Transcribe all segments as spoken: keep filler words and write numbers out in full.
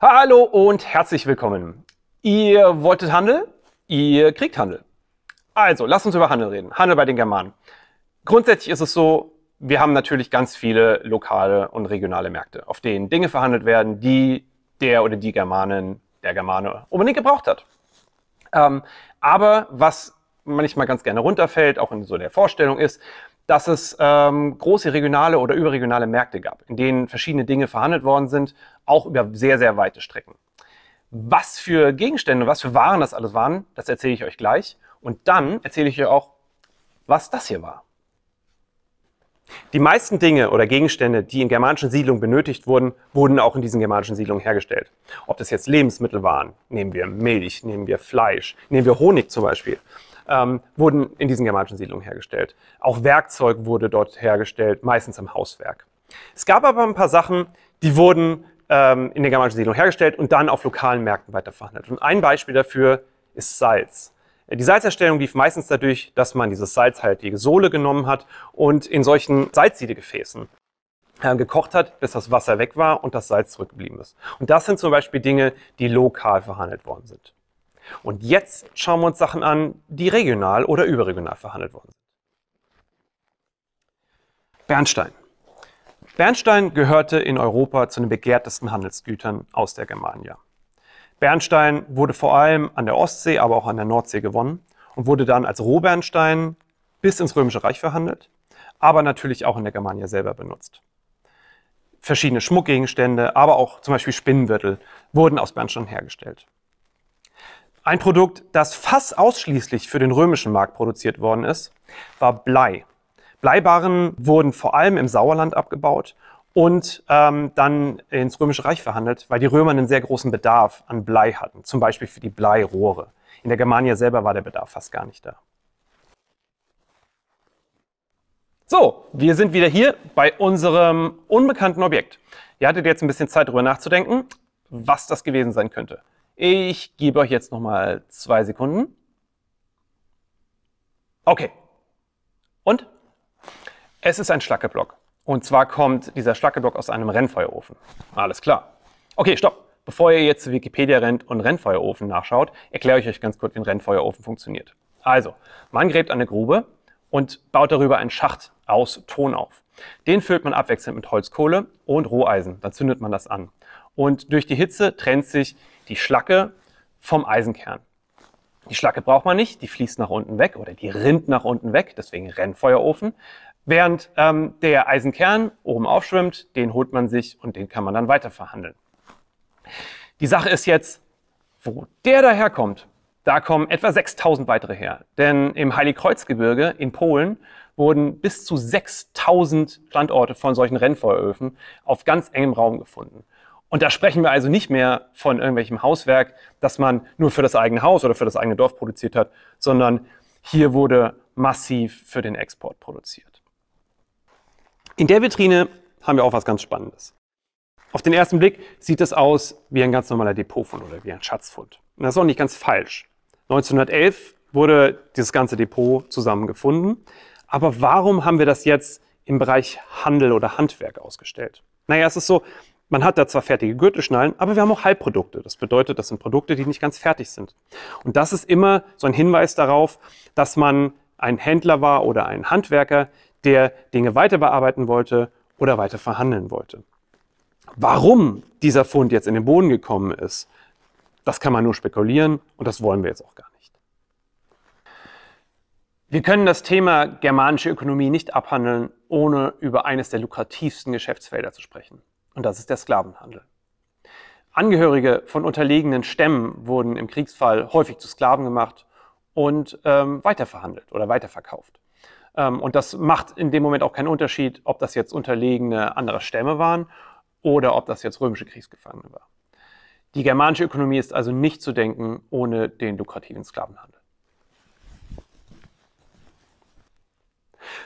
Hallo und herzlich willkommen. Ihr wolltet Handel? Ihr kriegt Handel. Also, lasst uns über Handel reden. Handel bei den Germanen. Grundsätzlich ist es so, wir haben natürlich ganz viele lokale und regionale Märkte, auf denen Dinge verhandelt werden, die der oder die Germanen, der Germane unbedingt gebraucht hat. Ähm, aber was manchmal ganz gerne runterfällt, auch in so der Vorstellung ist, dass es ähm, große regionale oder überregionale Märkte gab, in denen verschiedene Dinge verhandelt worden sind, auch über sehr, sehr weite Strecken. Was für Gegenstände, was für Waren das alles waren, das erzähle ich euch gleich. Und dann erzähle ich euch auch, was das hier war. Die meisten Dinge oder Gegenstände, die in germanischen Siedlungen benötigt wurden, wurden auch in diesen germanischen Siedlungen hergestellt. Ob das jetzt Lebensmittel waren, nehmen wir Milch, nehmen wir Fleisch, nehmen wir Honig zum Beispiel, ähm, wurden in diesen germanischen Siedlungen hergestellt. Auch Werkzeug wurde dort hergestellt, meistens am Hauswerk. Es gab aber ein paar Sachen, die wurden ähm, in der germanischen Siedlung hergestellt und dann auf lokalen Märkten weiterverhandelt. Und ein Beispiel dafür ist Salz. Die Salzherstellung lief meistens dadurch, dass man dieses salzhaltige Sole genommen hat und in solchen Salzsiedegefäßen äh, gekocht hat, bis das Wasser weg war und das Salz zurückgeblieben ist. Und das sind zum Beispiel Dinge, die lokal verhandelt worden sind. Und jetzt schauen wir uns Sachen an, die regional oder überregional verhandelt worden sind. Bernstein. Bernstein gehörte in Europa zu den begehrtesten Handelsgütern aus der Germania. Bernstein wurde vor allem an der Ostsee, aber auch an der Nordsee gewonnen und wurde dann als Rohbernstein bis ins Römische Reich verhandelt, aber natürlich auch in der Germania selber benutzt. Verschiedene Schmuckgegenstände, aber auch zum Beispiel Spinnenwirtel wurden aus Bernstein hergestellt. Ein Produkt, das fast ausschließlich für den römischen Markt produziert worden ist, war Blei. Bleibarren wurden vor allem im Sauerland abgebaut und ähm, dann ins Römische Reich verhandelt, weil die Römer einen sehr großen Bedarf an Blei hatten, zum Beispiel für die Bleirohre. In der Germania selber war der Bedarf fast gar nicht da. So, wir sind wieder hier bei unserem unbekannten Objekt. Ihr hattet jetzt ein bisschen Zeit, darüber nachzudenken, was das gewesen sein könnte. Ich gebe euch jetzt nochmal zwei Sekunden. Okay. Und? Es ist ein Schlackeblock. Und zwar kommt dieser Schlackeblock aus einem Rennfeuerofen. Alles klar. Okay, stopp. Bevor ihr jetzt zu Wikipedia rennt und Rennfeuerofen nachschaut, erkläre ich euch ganz kurz, wie ein Rennfeuerofen funktioniert. Also, man gräbt eine Grube und baut darüber einen Schacht aus Ton auf. Den füllt man abwechselnd mit Holzkohle und Roheisen. Dann zündet man das an. Und durch die Hitze trennt sich die Schlacke vom Eisenkern. Die Schlacke braucht man nicht, die fließt nach unten weg oder die rinnt nach unten weg, deswegen Rennfeuerofen. Während ähm, der Eisenkern oben aufschwimmt, den holt man sich und den kann man dann weiter verhandeln. Die Sache ist jetzt, wo der daherkommt, da kommen etwa sechstausend weitere her. Denn im Heiligkreuzgebirge in Polen wurden bis zu sechstausend Standorte von solchen Rennfeueröfen auf ganz engem Raum gefunden. Und da sprechen wir also nicht mehr von irgendwelchem Hauswerk, das man nur für das eigene Haus oder für das eigene Dorf produziert hat, sondern hier wurde massiv für den Export produziert. In der Vitrine haben wir auch was ganz Spannendes. Auf den ersten Blick sieht es aus wie ein ganz normaler Depotfund oder wie ein Schatzfund. Und das ist auch nicht ganz falsch. neunzehnhundertelf wurde dieses ganze Depot zusammengefunden. Aber warum haben wir das jetzt im Bereich Handel oder Handwerk ausgestellt? Naja, es ist so, man hat da zwar fertige Gürtelschnallen, aber wir haben auch Halbprodukte. Das bedeutet, das sind Produkte, die nicht ganz fertig sind. Und das ist immer so ein Hinweis darauf, dass man ein Händler war oder ein Handwerker, der Dinge weiter bearbeiten wollte oder weiter verhandeln wollte. Warum dieser Fund jetzt in den Boden gekommen ist, das kann man nur spekulieren und das wollen wir jetzt auch gar nicht. Wir können das Thema germanische Ökonomie nicht abhandeln, ohne über eines der lukrativsten Geschäftsfelder zu sprechen. Und das ist der Sklavenhandel. Angehörige von unterlegenen Stämmen wurden im Kriegsfall häufig zu Sklaven gemacht und ähm, weiterverhandelt oder weiterverkauft. Und das macht in dem Moment auch keinen Unterschied, ob das jetzt unterlegene anderer Stämme waren oder ob das jetzt römische Kriegsgefangene war. Die germanische Ökonomie ist also nicht zu denken ohne den lukrativen Sklavenhandel.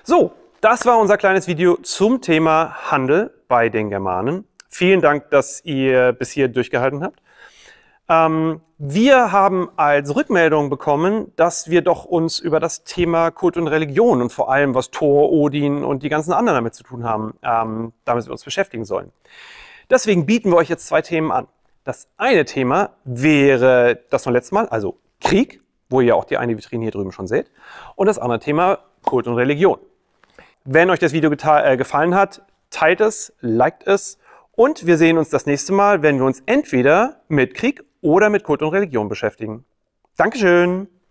So, das war unser kleines Video zum Thema Handel bei den Germanen. Vielen Dank, dass ihr bis hier durchgehalten habt. Wir haben als Rückmeldung bekommen, dass wir doch uns über das Thema Kult und Religion und vor allem, was Thor, Odin und die ganzen anderen damit zu tun haben, damit wir uns beschäftigen sollen. Deswegen bieten wir euch jetzt zwei Themen an. Das eine Thema wäre das vom letzten Mal, also Krieg, wo ihr ja auch die eine Vitrine hier drüben schon seht. Und das andere Thema Kult und Religion. Wenn euch das Video äh, gefallen hat, teilt es, liked es. Und wir sehen uns das nächste Mal, wenn wir uns entweder mit Krieg oder mit Kult und Religion beschäftigen. Dankeschön!